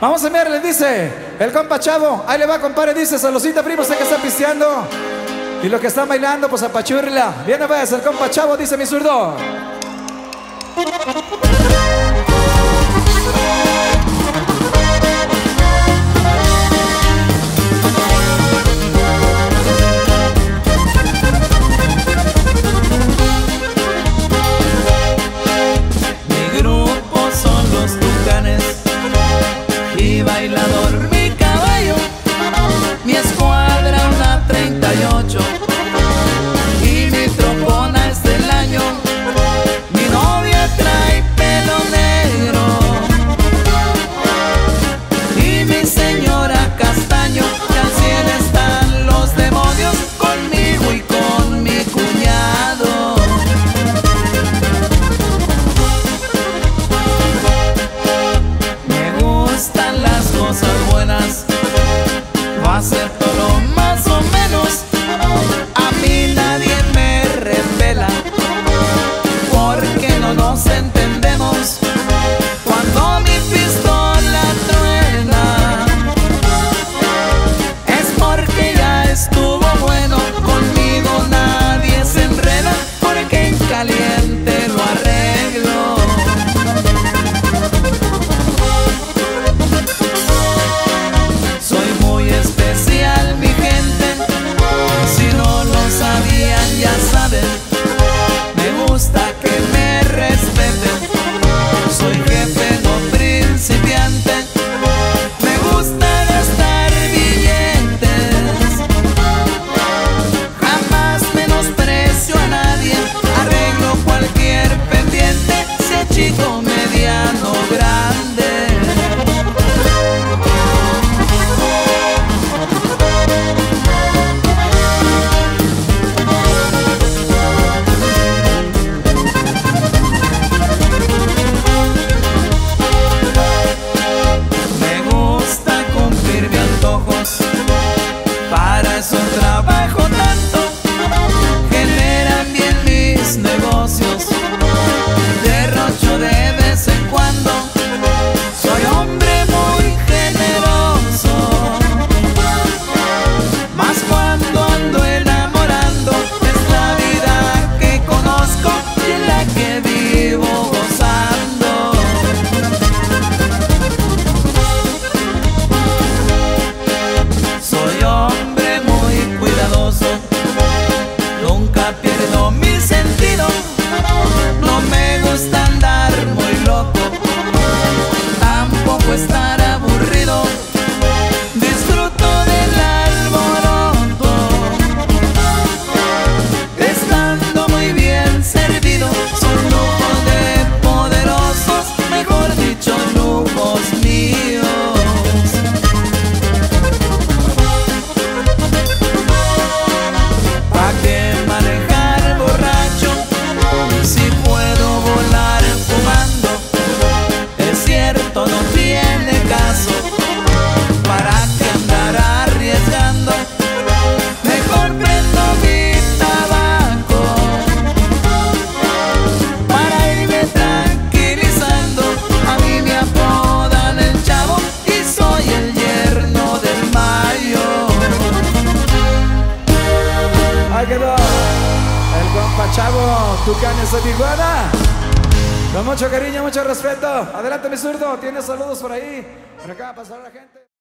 Vamos a mirar, les dice el compa Chavo. Ahí le va, compadre, dice, saludcita, primo, sé que está pisteando. Y los que están bailando, pues apachurla. Viene pues el compa Chavo, dice mi zurdo. Mi grupo son los Tucanes y bailador mi caballo, mi escuadra una 38 y mi trombona es del año. Mi novia trae pelo negro y mi señora castaño, y al cielo están los demonios conmigo y con mi cuñado. Me gustan las cosas buenas, va a ser todo más o menos. A mí nadie me revela porque no nos entendemos. Cuando mi pistola truena es porque ya estuvo bueno. Conmigo nadie se enreda porque en caliente lo arreglo. Soy muy especial, mi gente, si no lo sabían ya saben. Me gusta que me respeten, soy jefe no principiante. Me gusta gastar billetes, jamás menosprecio a nadie. Arreglo cualquier pendiente, sea chico, mediano, grande. Me gusta cumplir mis antojos, para eso trabajo tanto. Generan bien mis negocios, derrocho de vez en cuando. Soy hombre muy generoso, más cuando ando enamorando. Es la vida que conozco y en la que vivo gozando. Soy hombre muy cuidadoso, nunca pierdo mi sentido. No me gusta andar muy loco, tampoco estar aburrido. Disfruto del alboroto, estando muy bien servido. Son lujos de poderosos, mejor dicho, lujos míos. ¿Pa' qué manejar borracho si puedo volar fumando? Es cierto, no tiene caso, ¿para qué andar arriesgando? Mejor prendo mi tabaco para irme tranquilizando. A mí me apodan el Chavo y soy el yerno del Mayo. Ahí quedó el compa Chavo, Tucanes de Tijuana. Con mucho cariño, mucho respeto. Adelante, mi zurdo. Tiene saludos por ahí. Por acá, pasar la gente.